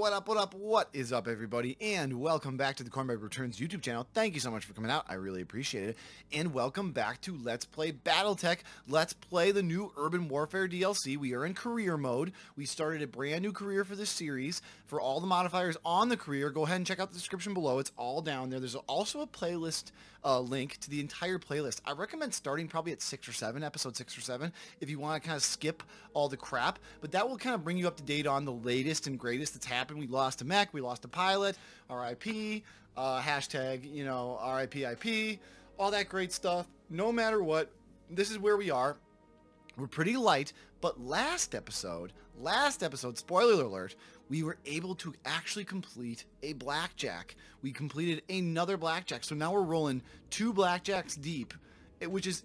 What is up, everybody, and welcome back to the Cornbread Returns YouTube channel. Thank you so much for coming out, I really appreciate it. And welcome back to Let's Play BattleTech. Let's play the new Urban Warfare DLC. We are in career mode. We started a brand new career for this series. For all the modifiers on the career, go ahead and check out the description below. It's all down there. There's also a playlist link to the entire playlist. I recommend starting probably at episode 6 or 7, if you want to kind of skip all the crap, but that will kind of bring you up to date on the latest and greatest that's happened. We lost a mech, we lost a pilot, RIP, hashtag, you know, RIPIP, all that great stuff. No matter what, this is where we are. We're pretty light, but last episode, spoiler alert, we were able to actually complete a blackjack. We completed another blackjack, so now we're rolling 2 blackjacks deep, which is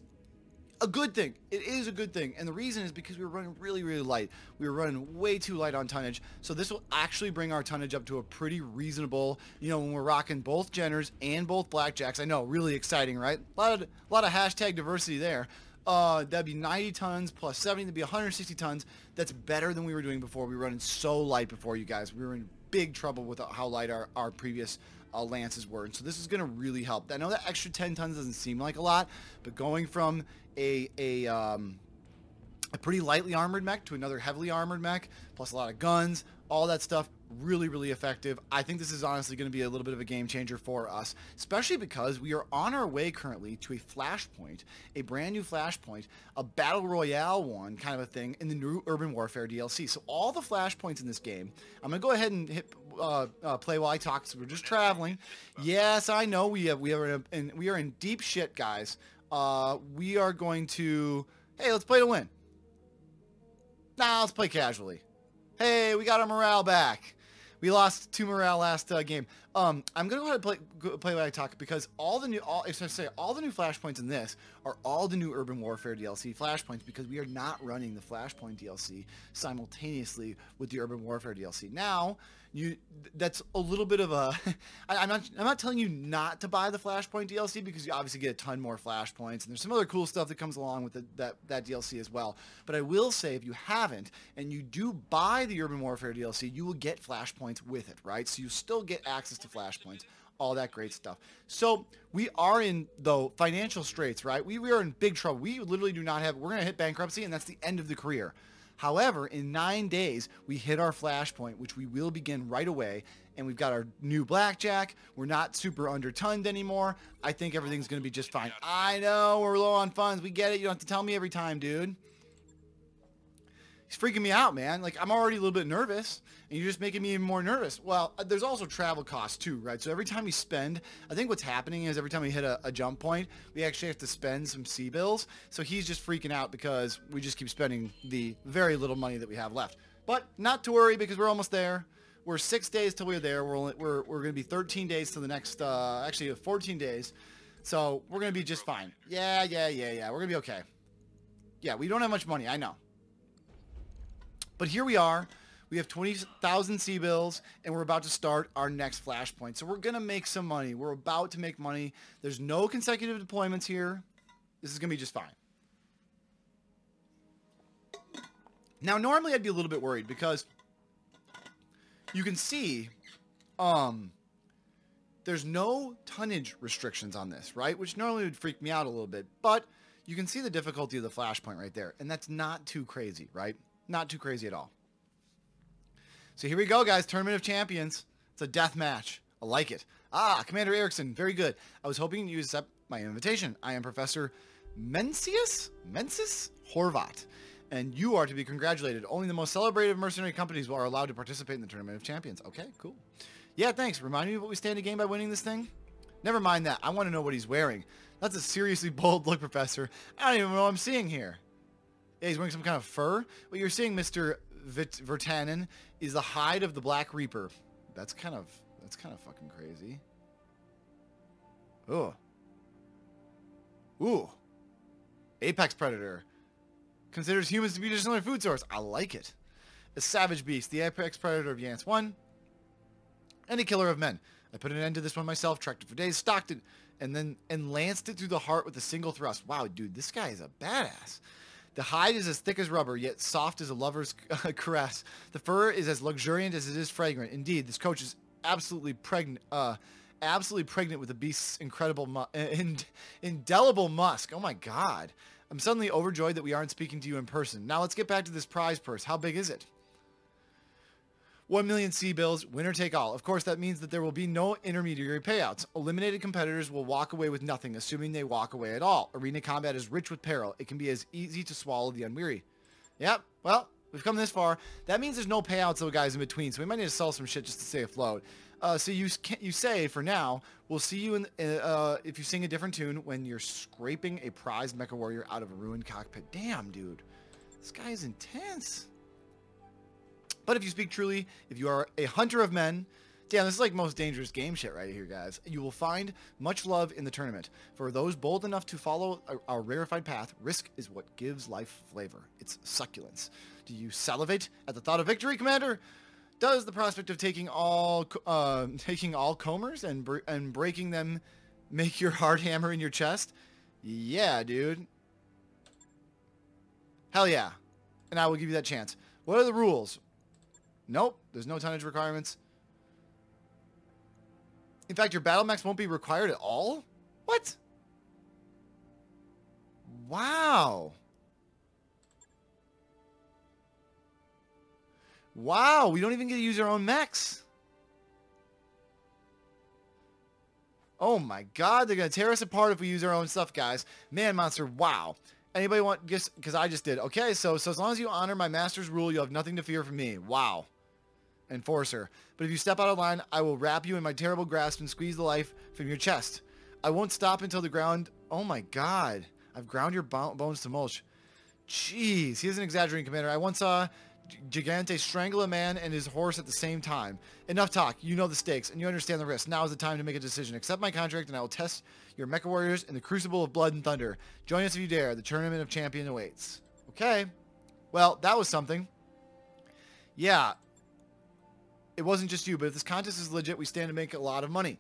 a good thing. It is a good thing, and the reason is because we were running really light. We were running way too light on tonnage, so this will actually bring our tonnage up to a pretty reasonable, you know, when we're rocking both Jenners and both Blackjacks. I know, really exciting, right? A lot of hashtag diversity there. That'd be 90 tons plus 70, that'd be 160 tons. That's better than we were doing before. We were running so light before, you guys. We were in big trouble with how light our previous lances were, and so this is going to really help. I know that extra 10 tons doesn't seem like a lot, but going from a pretty lightly armored mech to another heavily armored mech, plus a lot of guns, all that stuff, really effective. I think this is honestly going to be a little bit of a game changer for us, especially because we are on our way currently to a flashpoint, a brand new flashpoint, a battle royale one kind of a thing in the new Urban Warfare DLC. So all the flashpoints in this game, I'm gonna go ahead and hit play while I talk. So we're just traveling. Yes, I know we are in deep shit, guys. We are going to, hey, let's play to win. Nah, let's play casually. Hey, we got our morale back. We lost 2 morale last game. I'm gonna go ahead and play what I talk, because all the new flashpoints in this are all the new Urban Warfare DLC flashpoints, because we are not running the flashpoint DLC simultaneously with the Urban Warfare DLC. Now, that's a little bit of a. I'm not telling you not to buy the flashpoint DLC, because you obviously get a ton more flashpoints, and there's some other cool stuff that comes along with that DLC as well. But I will say, if you haven't and you do buy the Urban Warfare DLC, you will get flashpoints with it, right? So you still get access to flashpoints, all that great stuff. So we are in, though, financial straits, right? We are in big trouble. We literally do not have, we're going to hit bankruptcy, and that's the end of the career. However, in 9 days, we hit our flashpoint, which we will begin right away, and we've got our new blackjack. We're not super under-tunned anymore. I think everything's going to be just fine. I know, we're low on funds. We get it. You don't have to tell me every time, dude. It's freaking me out, man. Like, I'm already a little bit nervous, and you're just making me even more nervous. Well, there's also travel costs too, right? So every time we spend, I think what's happening is every time we hit a jump point, we actually have to spend some C-bills. So he's just freaking out because we just keep spending the very little money that we have left. But not to worry, because we're almost there. We're 6 days till we're there. We're going to be 13 days to the next, actually 14 days. So we're going to be just fine. Yeah. We're going to be okay. Yeah, we don't have much money, I know. But here we are, we have 20,000 C-bills, and we're about to start our next flashpoint. So we're going to make some money. We're about to make money. There's no consecutive deployments here. This is going to be just fine. Now, normally I'd be a little bit worried, because you can see there's no tonnage restrictions on this, right? Which normally would freak me out a little bit, but you can see the difficulty of the flashpoint right there, and that's not too crazy, right? Not too crazy at all. So here we go, guys. Tournament of Champions. It's a death match. I like it. Ah, Commander Erickson. Very good. I was hoping you accept my invitation. I am Professor Mencius Horvat, and you are to be congratulated. Only the most celebrated mercenary companies are allowed to participate in the Tournament of Champions. Okay, cool. Yeah, thanks. Remind me of what we stand to gain by winning this thing? Never mind that. I want to know what he's wearing. That's a seriously bold look, Professor. I don't even know what I'm seeing here. Yeah, he's wearing some kind of fur. What you're seeing, Mr. Vertanen, is the hide of the Black Reaper. That's kind of fucking crazy. Oh. Ooh. Apex Predator. Considers humans to be just another food source. I like it. A savage beast, the Apex Predator of Yance One, and a killer of men. I put an end to this one myself, tracked it for days, stalked it, and lanced it through the heart with a single thrust. Wow, dude, this guy is a badass. The hide is as thick as rubber, yet soft as a lover's caress. The fur is as luxuriant as it is fragrant. Indeed, this coach is absolutely pregnant. Absolutely pregnant with the beast's incredible indelible musk. Oh my god. I'm suddenly overjoyed that we aren't speaking to you in person. Now let's get back to this prize purse. How big is it? 1,000,000 C-bills, winner take all. Of course, that means that there will be no intermediary payouts. Eliminated competitors will walk away with nothing, assuming they walk away at all. Arena combat is rich with peril. It can be as easy to swallow the unwary. Yep, well, we've come this far. That means there's no payouts, though, guys, in between, so we might need to sell some shit just to stay afloat. So you say, for now, we'll see you in, if you sing a different tune when you're scraping a prized mecha warrior out of a ruined cockpit. Damn, dude. This guy is intense. But if you speak truly, if you are a hunter of men, damn, this is like most dangerous game shit right here, guys. You will find much love in the tournament. For those bold enough to follow our rarefied path, risk is what gives life flavor. It's succulence. Do you salivate at the thought of victory, Commander? Does the prospect of taking all combers and breaking them make your heart hammer in your chest? Yeah, dude. Hell yeah. And I will give you that chance. What are the rules? Nope, there's no tonnage requirements. In fact, your battle max won't be required at all? What? Wow. Wow, we don't even get to use our own mechs. Oh my god, they're going to tear us apart if we use our own stuff, guys. Man, monster, wow. Anybody want, guess, because I just did. Okay, so as long as you honor my master's rule, you have nothing to fear from me. Wow. Enforcer. But if you step out of line, I will wrap you in my terrible grasp and squeeze the life from your chest. I won't stop until the ground... Oh my god. I've ground your bones to mulch. Jeez, he isn't exaggerating, Commander. I once saw... Gigante strangle a man and his horse at the same time. Enough talk. You know the stakes and you understand the risk. Now is the time to make a decision. Accept my contract and I will test your mecha warriors in the crucible of blood and thunder. Join us if you dare. The Tournament of Champions awaits. Okay. Well, that was something. Yeah. It wasn't just you, but if this contest is legit, we stand to make a lot of money.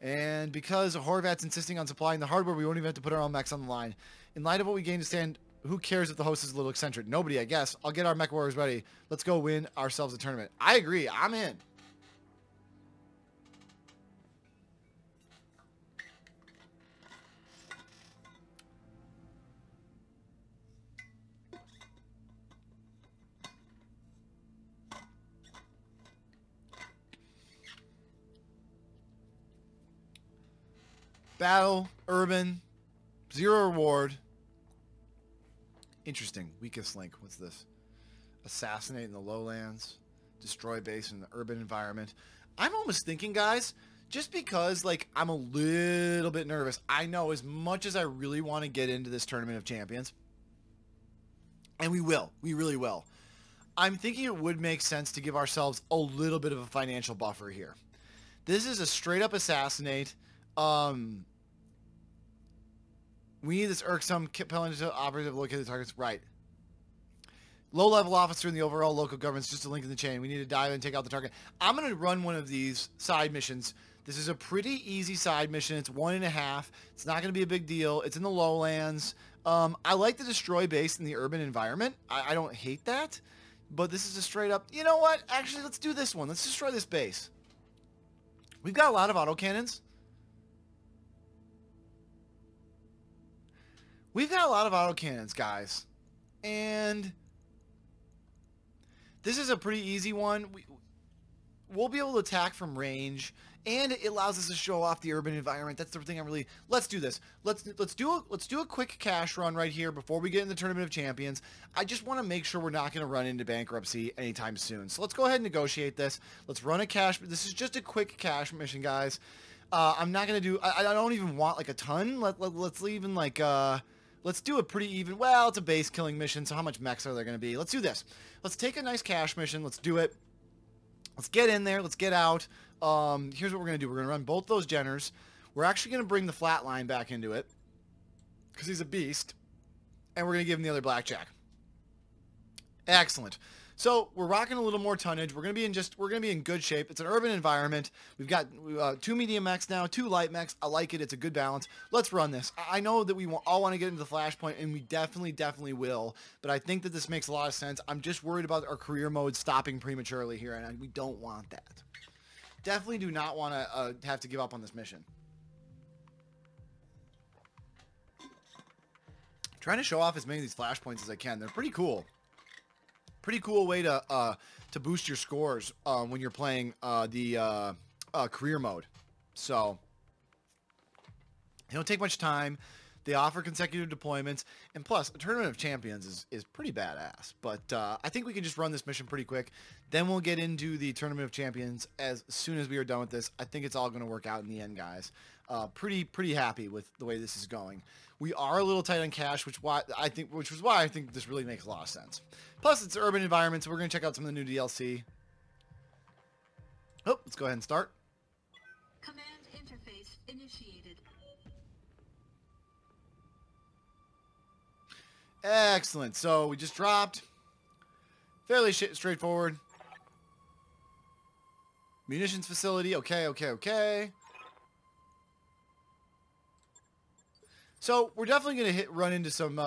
And because Horvat's insisting on supplying the hardware, we won't even have to put our own mechs on the line. In light of what we gain to stand... Who cares if the host is a little eccentric? Nobody, I guess. I'll get our mech warriors ready. Let's go win ourselves a tournament. I agree. I'm in. Battle, urban, zero reward. Interesting. Weakest link. What's this? Assassinate in the lowlands. Destroy base in the urban environment. I'm almost thinking, guys, just because, like, I'm a little bit nervous. I know as much as I really want to get into this Tournament of Champions, and we will. We really will. I'm thinking it would make sense to give ourselves a little bit of a financial buffer here. This is a straight-up assassinate. We need this irksome, compelling operative located targets. Right. Low-level officer in the overall local government's just a link in the chain. We need to dive in and take out the target. I'm going to run one of these side missions. This is a pretty easy side mission. It's 1.5. It's not going to be a big deal. It's in the lowlands. I like the destroy base in the urban environment. I don't hate that. But this is a straight-up... You know what? Actually, let's do this one. Let's destroy this base. We've got a lot of autocannons. We've got a lot of autocannons, guys, and this is a pretty easy one. We'll be able to attack from range, and it allows us to show off the urban environment. That's the thing I'm really... Let's do this. Let's do a quick cash run right here before we get in the Tournament of Champions. I just want to make sure we're not going to run into bankruptcy anytime soon. So let's go ahead and negotiate this. Let's run a cash... This is just a quick cash mission, guys. I'm not going to do... I don't even want, like, a ton. Let's even, like... Let's do a pretty even... Well, it's a base killing mission, so how much mechs are there going to be? Let's do this. Let's take a nice cash mission. Let's do it. Let's get in there. Let's get out. Here's what we're going to do. We're going to run both those Jenners. We're actually going to bring the flatline back into it because he's a beast, and we're going to give him the other Blackjack. Excellent. So we're rocking a little more tonnage. We're going to be in good shape. It's an urban environment. We've got 2 medium mechs now, 2 light mechs. I like it. It's a good balance. Let's run this. I know that we all want to get into the flashpoint, and we definitely will, but I think that this makes a lot of sense. I'm just worried about our career mode stopping prematurely here, and we don't want that. Definitely do not want to have to give up on this mission. Trying to show off as many of these flashpoints as I can. They're pretty cool. Pretty cool way to boost your scores when you're playing the career mode. So they don't take much time. They offer consecutive deployments, and plus, a Tournament of Champions is pretty badass. But I think we can just run this mission pretty quick. Then we'll get into the Tournament of Champions as soon as we are done with this. I think it's all going to work out in the end, guys. Pretty happy with the way this is going. We are a little tight on cash, which was why I think this really makes a lot of sense. Plus, it's urban environment, so we're going to check out some of the new DLC. Oh, let's go ahead and start. Command interface initiated. Excellent. So we just dropped. Fairly straightforward. Munitions facility. Okay. So we're definitely going to run into some...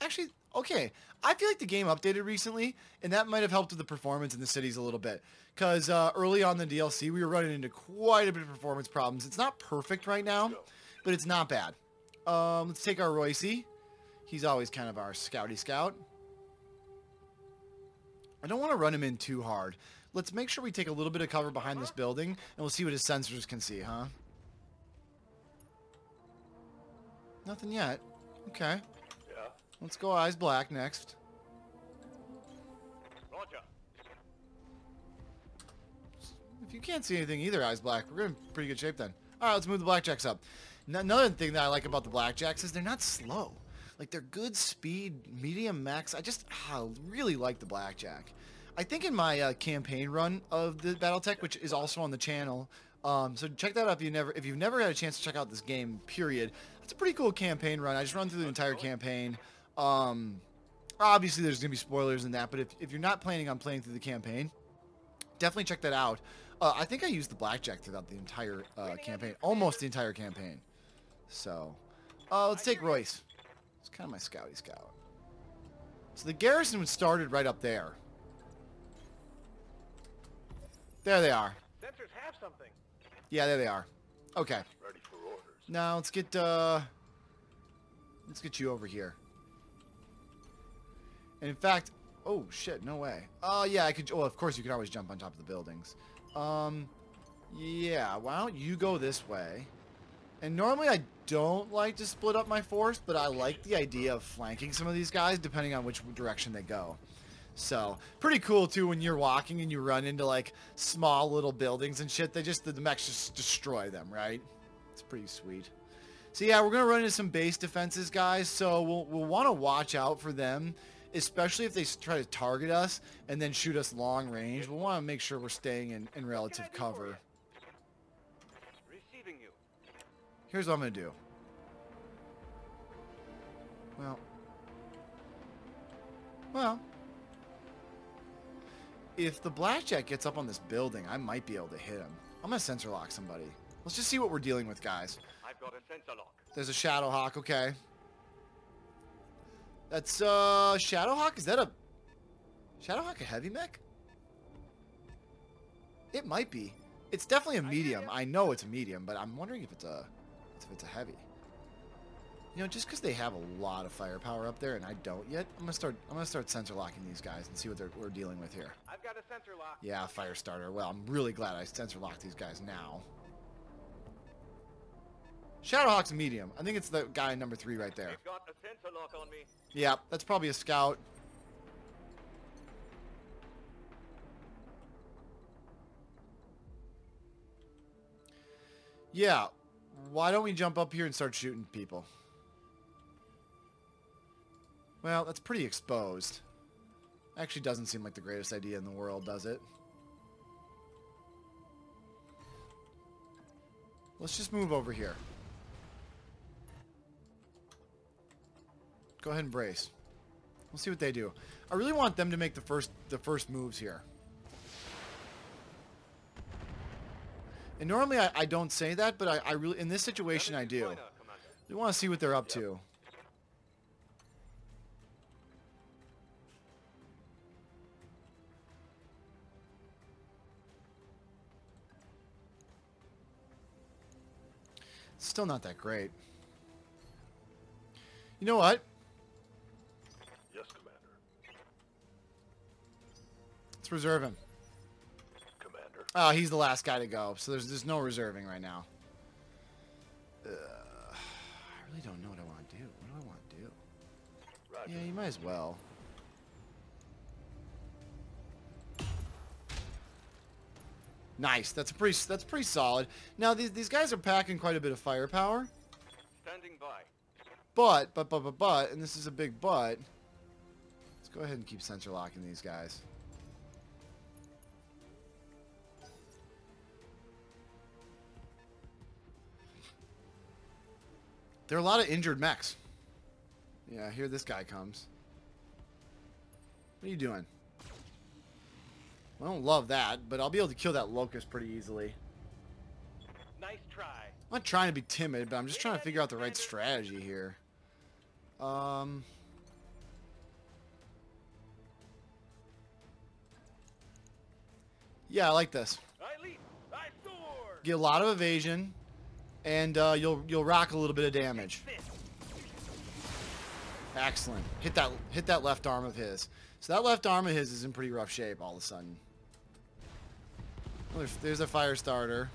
actually, okay. I feel like the game updated recently, and that might have helped with the performance in the cities a little bit. Because early on the DLC, we were running into quite a bit of performance problems. It's not perfect right now, but it's not bad. Let's take our Roycey. He's always kind of our scouty scout. I don't want to run him in too hard. Let's make sure we take a little bit of cover behind this building, and we'll see what his sensors can see, huh? Nothing yet. Okay. Yeah. Let's go eyes black next. Roger. If you can't see anything either, eyes black, we're in pretty good shape then. All right, let's move the Blackjacks up. Another thing that I like about the Blackjacks is they're not slow. Like, they're good speed, medium max. I really like the Blackjack. I think in my campaign run of the BattleTech, which is also on the channel, so check that out if you've never had a chance to check out this game, period. It's a pretty cool campaign run. I just run through the entire campaign. Obviously, there's going to be spoilers in that, but if you're not planning on playing through the campaign, definitely check that out. I think I used the Blackjack throughout the entire campaign, almost the entire campaign. So, let's take Royce. It's kind of my scouty scout. So the garrison started right up there. There they are. Sensors have something. Yeah, there they are. Okay. Ready for orders. Now let's get you over here. And in fact, oh shit, no way. Yeah, I could. Well, of course you can always jump on top of the buildings. Yeah. Why don't you go this way? And normally I don't like to split up my force, but I like the idea of flanking some of these guys depending on which direction they go. So, pretty cool too when you're walking and you run into like small little buildings and shit. The mechs just destroy them, right? It's pretty sweet. So yeah, we're going to run into some base defenses, guys. So we'll want to watch out for them, especially if they try to target us and then shoot us long range. We'll want to make sure we're staying in relative cover. Here's what I'm going to do. Well. If the Blackjack gets up on this building, I might be able to hit him. I'm going to sensor lock somebody. Let's just see what we're dealing with, guys. I've got a sensor lock. There's a Shadowhawk. Okay. That's, Shadowhawk? Is that a... Shadowhawk a heavy mech? It might be. It's definitely a medium. I know it's a medium, but I'm wondering if it's a... If it's a heavy, you know, just because they have a lot of firepower up there and I don't yet, I'm gonna start sensor locking these guys and see what we're dealing with here. I've got a sensor lock. Yeah, Firestarter. Well, I'm really glad I sensor locked these guys now. Shadowhawk's medium. I think it's the guy number 3 right there. They've got a sensor lock on me. Yeah, that's probably a scout. Yeah. Why don't we jump up here and start shooting people? Well, that's pretty exposed. Actually doesn't seem like the greatest idea in the world, does it? Let's just move over here. Go ahead and brace. We'll see what they do. I really want them to make the first moves here. And normally I don't say that, but I really, in this situation, I do. We want to see what they're up to. Still not that great. You know what? Yes, Commander. Let's reserve him. Commander. Oh, he's the last guy to go, so there's no reserving right now. I really don't know what I want to do. What do I want to do? Roger. Yeah, you might as well. Nice. That's pretty solid. Now these guys are packing quite a bit of firepower. Standing by. But, and this is a big but. Let's go ahead and keep sensor locking these guys. There are a lot of injured mechs. Yeah, here this guy comes. What are you doing? I don't love that, but I'll be able to kill that locust pretty easily. Nice try. I'm not trying to be timid, but I'm just trying to figure out the right strategy here. Yeah, I like this. Get a lot of evasion, and you'll rock a little bit of damage. Excellent. Hit that left arm of his. So that left arm of his is in pretty rough shape all of a sudden. Well, there's a Firestarter.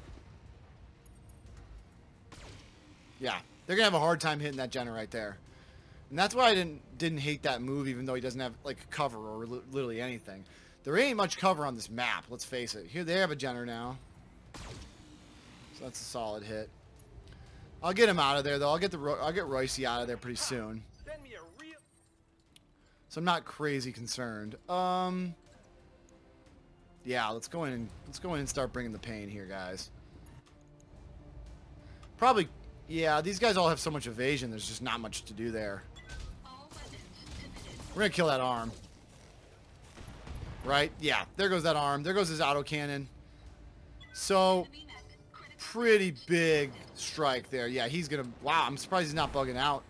Yeah, they're gonna have a hard time hitting that Jenner right there, and that's why I didn't hate that move, even though he doesn't have like cover or literally anything. There ain't much cover on this map. Let's face it. Here they have a Jenner now, so that's a solid hit. I'll get him out of there though. I'll get Roycey out of there pretty soon. So I'm not crazy concerned. Yeah, let's go in and start bringing the pain here, guys. Probably, yeah. These guys all have so much evasion. There's just not much to do there. We're gonna kill that arm, right? Yeah, there goes that arm. There goes his autocannon. So pretty big strike there. Yeah, he's gonna. Wow, I'm surprised he's not bugging out.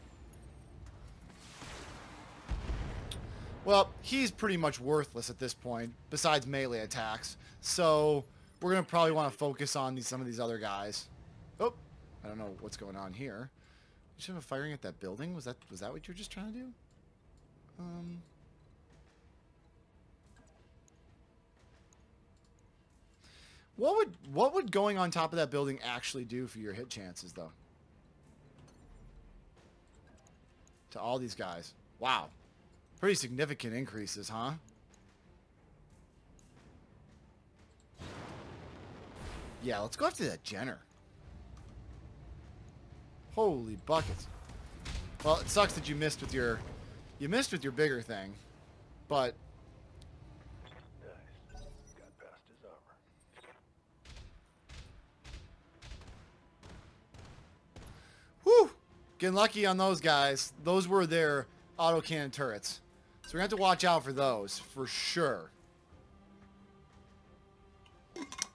Well, he's pretty much worthless at this point, besides melee attacks. So we're going to probably want to focus on some of these other guys. Oh, I don't know what's going on here. You should have firing at that building. Was that what you were just trying to do? What would going on top of that building actually do for your hit chances, though? To all these guys. Wow. Pretty significant increases, huh? Yeah, let's go after that Jenner. Holy buckets. Well, it sucks that you missed with your bigger thing, but nice. Got past his armor. Whew! Getting lucky on those guys. Those were their autocannon turrets. So we're going to have to watch out for those, for sure.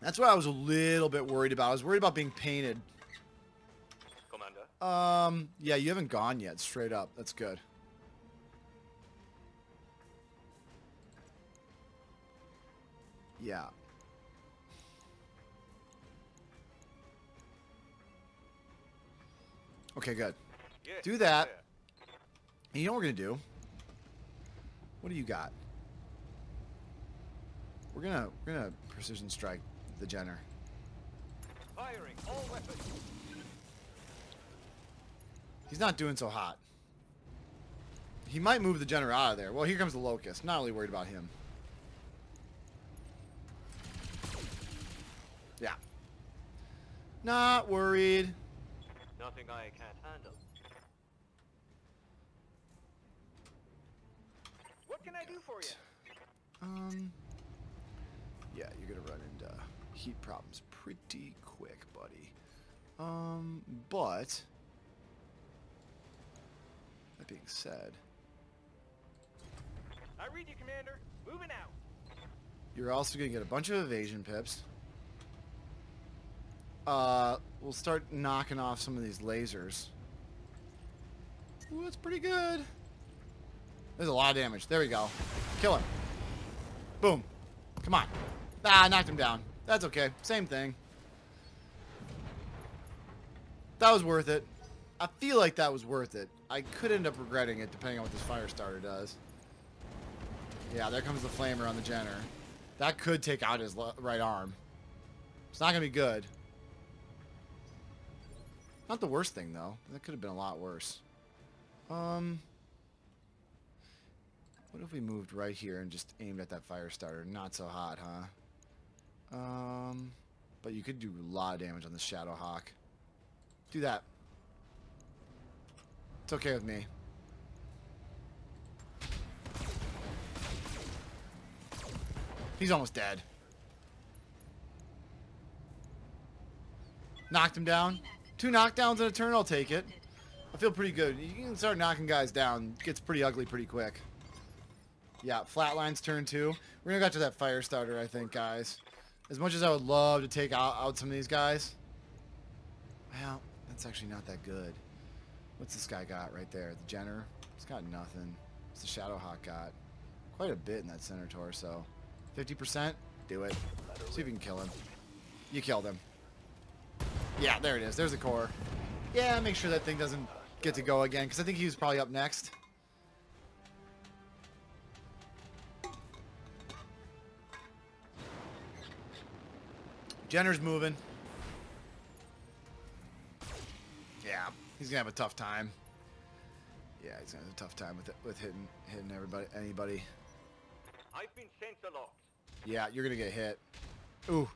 That's what I was a little bit worried about. I was worried about being painted. Commander. Yeah, you haven't gone yet, straight up. That's good. Yeah. Okay, good. Do that. And you know what we're going to do? What do you got? We're gonna precision strike the Jenner. Firing all weapons. He's not doing so hot. He might move the Jenner out of there. Well, here comes the Locust. Not really worried about him. Yeah. Not worried. Nothing I can't handle. What can I do for you? Yeah, you're gonna run into heat problems pretty quick, buddy. But that being said, I read you, Commander. Moving out. You're also going to get a bunch of evasion pips. We'll start knocking off some of these lasers. Ooh, that's pretty good. There's a lot of damage. There we go. Kill him. Boom. Come on. Ah, knocked him down. That's okay. Same thing. That was worth it. I feel like that was worth it. I could end up regretting it depending on what this Firestarter does. Yeah, there comes the flamer on the Jenner. That could take out his right arm. It's not going to be good. Not the worst thing, though. That could have been a lot worse. What if we moved right here and just aimed at that Firestarter? Not so hot, huh? But you could do a lot of damage on the Shadowhawk. Do that. It's okay with me. He's almost dead. Knocked him down. 2 knockdowns in a turn, I'll take it. I feel pretty good. You can start knocking guys down. It gets pretty ugly pretty quick. Yeah, Flatline's turn 2. We're going to go to that Firestarter, I think, guys. As much as I would love to take out some of these guys. Well, that's actually not that good. What's this guy got right there? The Jenner? It's got nothing. What's the Shadowhawk got? Quite a bit in that center torso. 50%? Do it. See if you can kill him. You killed him. Yeah, there it is. There's the core. Yeah, make sure that thing doesn't get to go again, because I think he was probably up next. Jenner's moving. Yeah, he's going to have a tough time. Yeah, he's going to have a tough time with hitting anybody. I've been sent to Locust. Yeah, you're going to get hit. Ooh.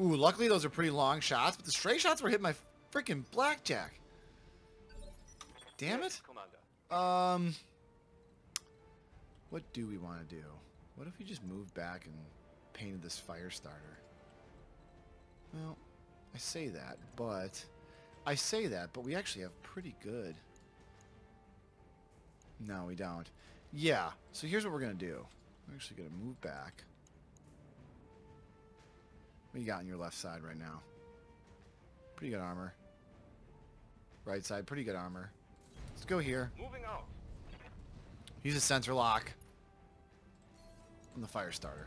Ooh, luckily those are pretty long shots, but the stray shots were hitting my freaking Blackjack. Damn it. What do we want to do? What if we just move back and painted this Firestarter? Well, I say that, but we actually have pretty good. No, we don't. Yeah, so here's what we're going to do. We're actually going to move back. What do you got on your left side right now? Pretty good armor. Right side, pretty good armor. Let's go here. Moving out. Use a sensor lock on the Firestarter.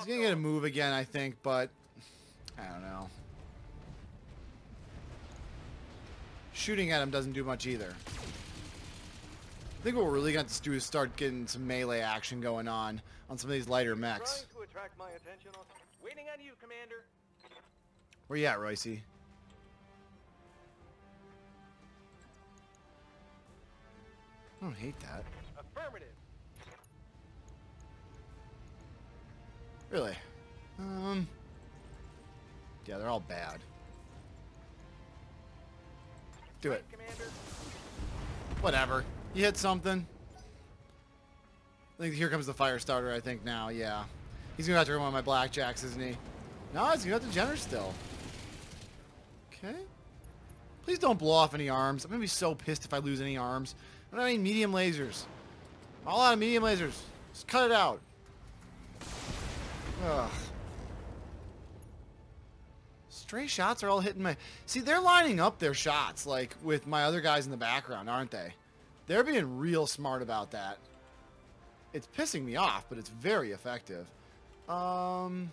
He's going to get a move again, I think, but I don't know. Shooting at him doesn't do much either. I think what we're really going to have to do is start getting some melee action going on some of these lighter mechs. Waiting on you, Commander. Where you at, Royce? I don't hate that. Affirmative. Really? Yeah, they're all bad. Do it. Commander. Whatever. You hit something. I think here comes the Firestarter, I think, now. Yeah. He's going to have to run one of my Blackjacks, isn't he? No, he's going to have the Jenner still. Okay. Please don't blow off any arms. I'm going to be so pissed if I lose any arms. I don't have any medium lasers. I'm all out of medium lasers. Just cut it out. Ugh. Stray shots are all hitting my... See, they're lining up their shots, like, with my other guys in the background, aren't they? They're being real smart about that. It's pissing me off, but it's very effective. Would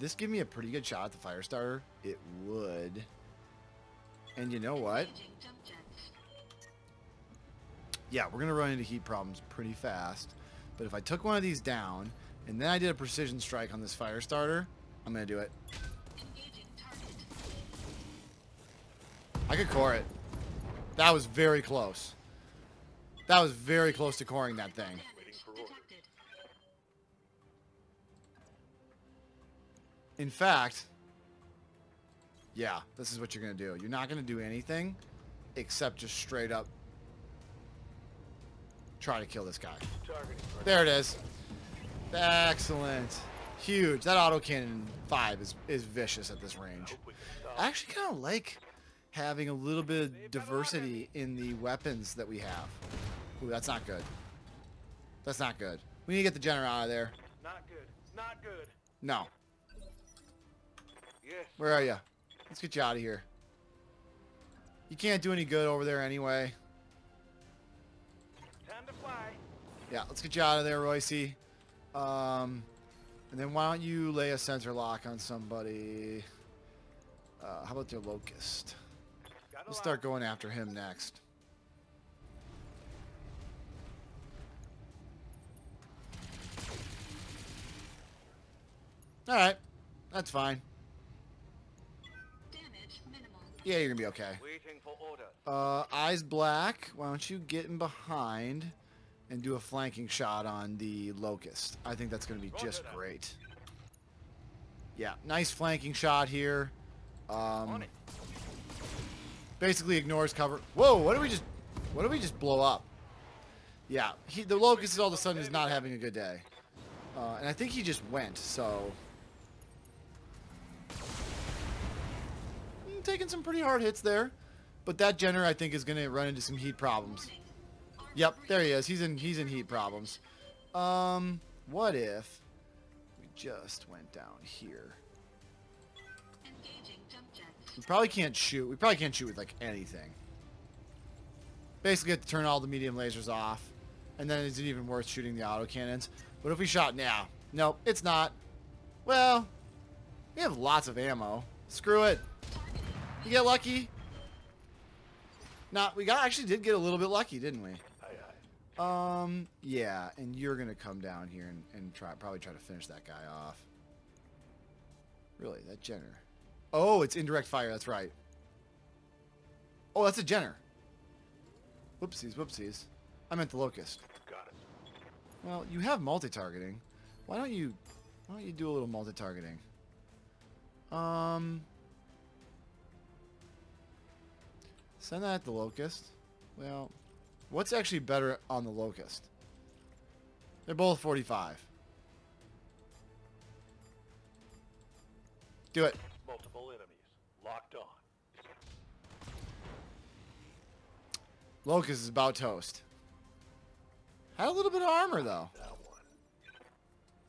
this give me a pretty good shot at the Firestarter? It would. And you know what? Yeah, we're going to run into heat problems pretty fast. But if I took one of these down, and then I did a precision strike on this Firestarter, I'm going to do it. I could core it. That was very close. That was very close to coring that thing. In fact, yeah, this is what you're going to do. You're not going to do anything except just straight up try to kill this guy. There it is. Excellent. Huge. That autocannon 5 is vicious at this range. I actually kind of like having a little bit of diversity in the weapons that we have. Ooh, that's not good. That's not good. We need to get the Jenner out of there. Not good. Not good. No. Yes. Where are you? Let's get you out of here. You can't do any good over there anyway. Time to fly. Yeah, let's get you out of there, Roycey. And then why don't you lay a sensor lock on somebody? How about their Locust? We'll start going after him next. Alright, that's fine. Damage minimal. Yeah, you're gonna be okay. Waiting for order. Eyes black. Why don't you get in behind and do a flanking shot on the Locust? I think that's gonna be just great. Yeah, nice flanking shot here. Basically ignores cover. Whoa, what did we just blow up? Yeah, the Locust all of a sudden is not having a good day. And I think he just went, so. Taking some pretty hard hits there, but that Jenner I think is going to run into some heat problems. Yep, there he is. He's in heat problems. What if we just went down here? We probably can't shoot. We probably can't shoot with like anything. Basically, have to turn all the medium lasers off, and then is it even worth shooting the auto cannons? What if we shot now? Nope, it's not. Well, we have lots of ammo. Screw it. You get lucky. Nah, we actually did get a little bit lucky, didn't we? Yeah, and you're gonna come down here and probably try to finish that guy off. Really, that Jenner. Oh, it's indirect fire, that's right. Oh, that's a Jenner. Whoopsies, whoopsies. I meant the Locust. Got it. Well, you have multi-targeting. Why don't you do a little multi-targeting? Send that at the Locust. Well, what's actually better on the Locust? They're both 45. Do it. Multiple enemies locked on. Locust is about toast. Had a little bit of armor though.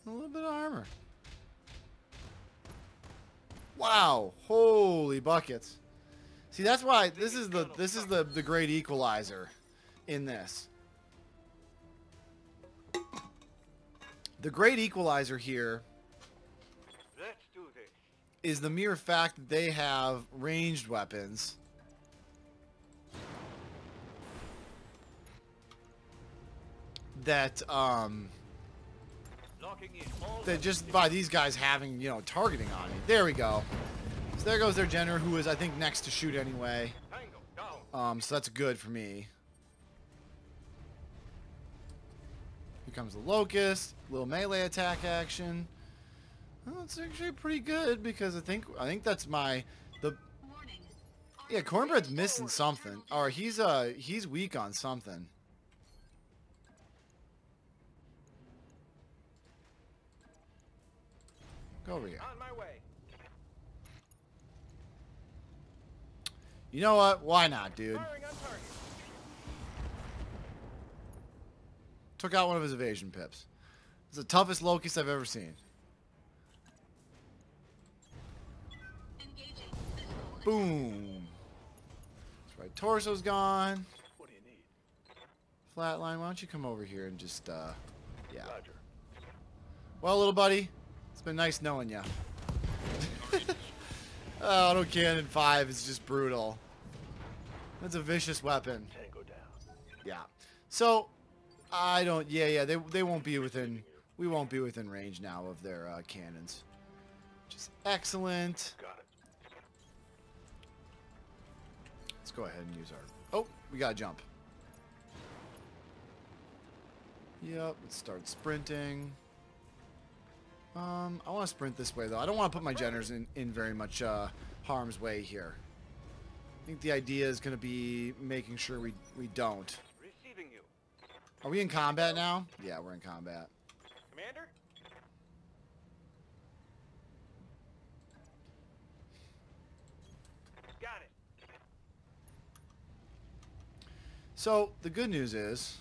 A little bit of armor. Wow! Holy buckets. See, that's why this is the great equalizer in this. The great equalizer here is the mere fact that they have ranged weapons. That that just by these guys having, you know, targeting on it. There we go. So there goes their Jenner, who is, I think, next to shoot anyway. So that's good for me. Here comes the Locust. Little melee attack action. Well, it's actually pretty good because I think that's my yeah. Cornbread's missing something, or he's weak on something. Go over here. On my way. You know what? Why not, dude? Took out one of his evasion pips. It's the toughest Locust I've ever seen. Boom. His right torso's gone. What do you need? Flatline, why don't you come over here and just, yeah. Roger. Well, little buddy, it's been nice knowing you. Oh, auto cannon 5 is just brutal. That's a vicious weapon. Tango down. Yeah. So, I don't. Yeah. They won't be within. We won't be within range now of their cannons. Just excellent. Got it. Let's go ahead and use our. Oh, we gotta jump. Yep. Let's start sprinting. I want to sprint this way, though. I don't want to put my Jenners in very much harm's way here. I think the idea is going to be making sure we don't. Receiving you. Are we in combat now? Yeah, we're in combat. Commander? Got it. So the good news is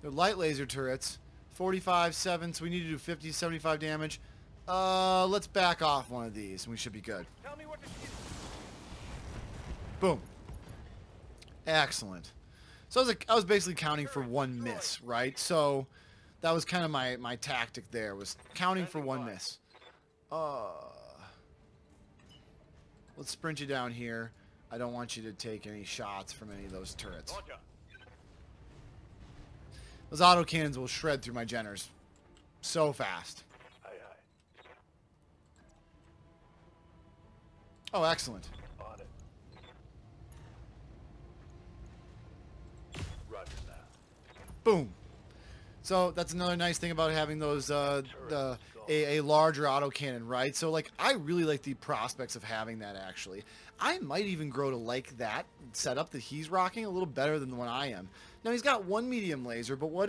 they're light laser turrets, 45, 7, so we need to do 50, 75 damage. Let's back off one of these and we should be good. Tell me what to shoot. Boom. Excellent. So I was basically counting for one miss, right? So that was kind of my tactic there, was counting for one miss. Let's sprint you down here. I don't want you to take any shots from any of those turrets. Those autocannons will shred through my Jenners so fast. Oh, excellent. Boom. So that's another nice thing about having those a larger autocannon, right? So like I really like the prospects of having that actually. I might even grow to like that setup that he's rocking a little better than the one I am. Now he's got one medium laser, but what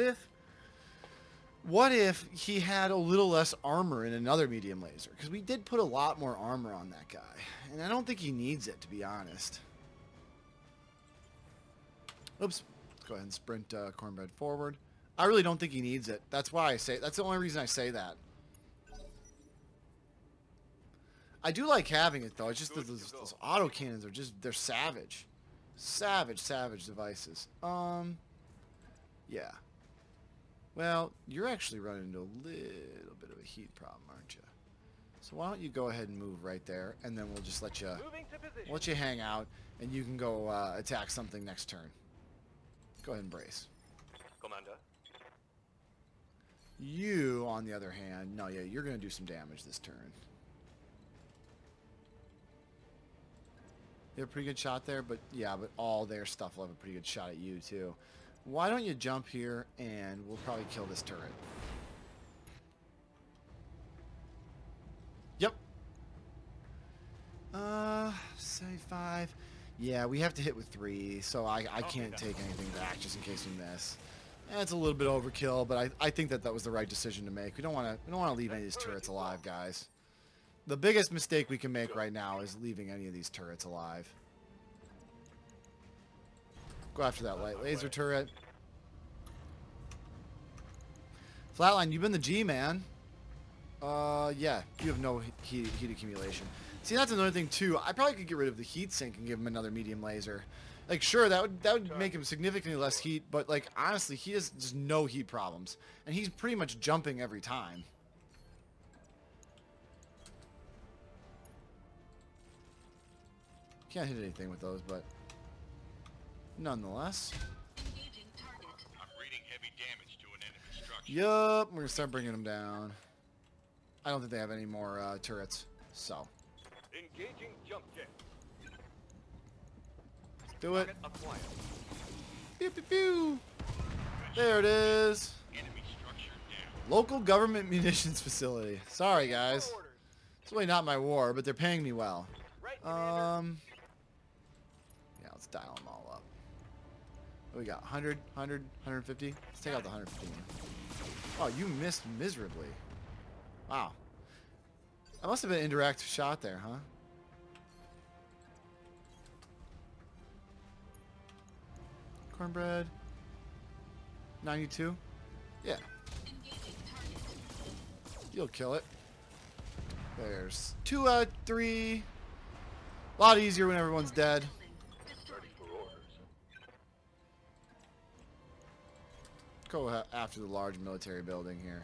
if he had a little less armor in another medium laser? Because we did put a lot more armor on that guy. And I don't think he needs it, to be honest. Oops. Go ahead and sprint Cornbread forward. I really don't think he needs it. That's why I say. That's the only reason I say that. I do like having it though. It's just that those autocannons are just—they're savage, savage, savage devices. Yeah. Well, you're actually running into a little bit of a heat problem, aren't you? So why don't you go ahead and move right there, and then we'll just let you hang out, and you can go attack something next turn. Go ahead and brace. Commander. You, on the other hand, no, yeah, you're going to do some damage this turn. They have a pretty good shot there, but yeah, but all their stuff will have a pretty good shot at you, too. Why don't you jump here, and we'll probably kill this turret. Yep. 75... Yeah, we have to hit with 3, so I can't take anything back just in case we miss. That's a little bit overkill, but I think that was the right decision to make. We don't want to leave any of these turrets alive, guys. The biggest mistake we can make right now is leaving any of these turrets alive. Go after that light laser turret. Flatline, you've been the G man. Yeah, you have no heat accumulation. See, that's another thing too. I probably could get rid of the heat sink and give him another medium laser. Like, sure, that would make him significantly less heat, but like honestly, he has just no heat problems, and he's pretty much jumping every time. Can't hit anything with those, but nonetheless. I'm reading heavy damage to an enemy structure. Yup, we're gonna start bringing them down. I don't think they have any more turrets, so. Engaging jump jet. Let's do it. Pew, pew, pew. There it is. Enemy structure down. Local government munitions facility. Sorry, guys. It's really not my war, but they're paying me well. Yeah, let's dial them all up. What do we got? 100, 100, 150. Let's take out the 150. Oh, you missed miserably. Wow. That must have been an indirect shot there, huh? Cornbread. 92? Yeah. You'll kill it. There's 2 out of 3. A lot easier when everyone's dead. Go after the large military building here.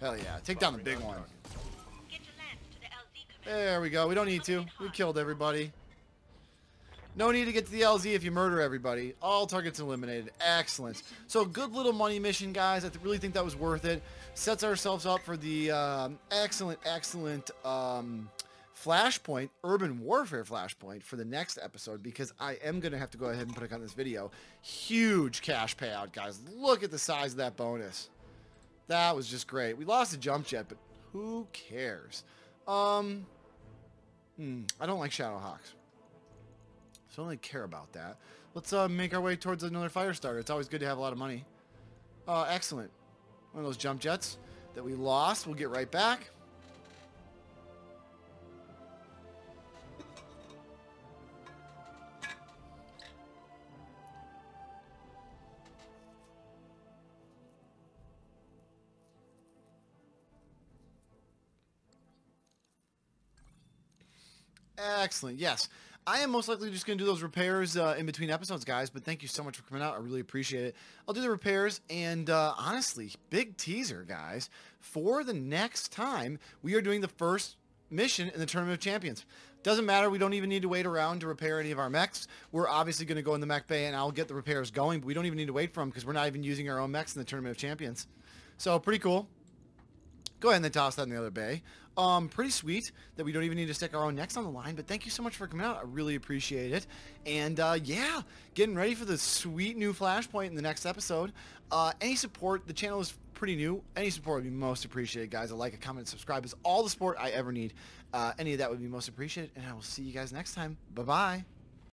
Hell yeah. Take down the big one. There we go. We don't need to. We killed everybody. No need to get to the LZ if you murder everybody. All targets eliminated. Excellent. So good little money mission, guys. I really think that was worth it. Sets ourselves up for the excellent Flashpoint, Urban Warfare Flashpoint for the next episode, because I am going to have to go ahead and put a cut on this video. Huge cash payout, guys. Look at the size of that bonus. That was just great. We lost a jump jet, but who cares? I don't like Shadowhawks, so I don't really care about that. Let's make our way towards another Firestarter. It's always good to have a lot of money. Excellent. One of those jump jets that we lost. We'll get right back. Excellent. Yes. I am most likely just going to do those repairs in between episodes, guys, but thank you so much for coming out. I really appreciate it. I'll do the repairs, and honestly, big teaser, guys. For the next time, we are doing the first mission in the Tournament of Champions. Doesn't matter. We don't even need to wait around to repair any of our mechs. We're obviously going to go in the mech bay, and I'll get the repairs going, but we don't even need to wait for them because we're not even using our own mechs in the Tournament of Champions. So, pretty cool. Go ahead and then toss that in the other bay. Pretty sweet that we don't even need to stick our own necks on the line, but thank you so much for coming out. I really appreciate it. And yeah, getting ready for the sweet new Flashpoint in the next episode. Any support, the channel is pretty new. Any support would be most appreciated, guys. A like, a comment, subscribe is all the support I ever need. Any of that would be most appreciated, and I will see you guys next time. Bye-bye.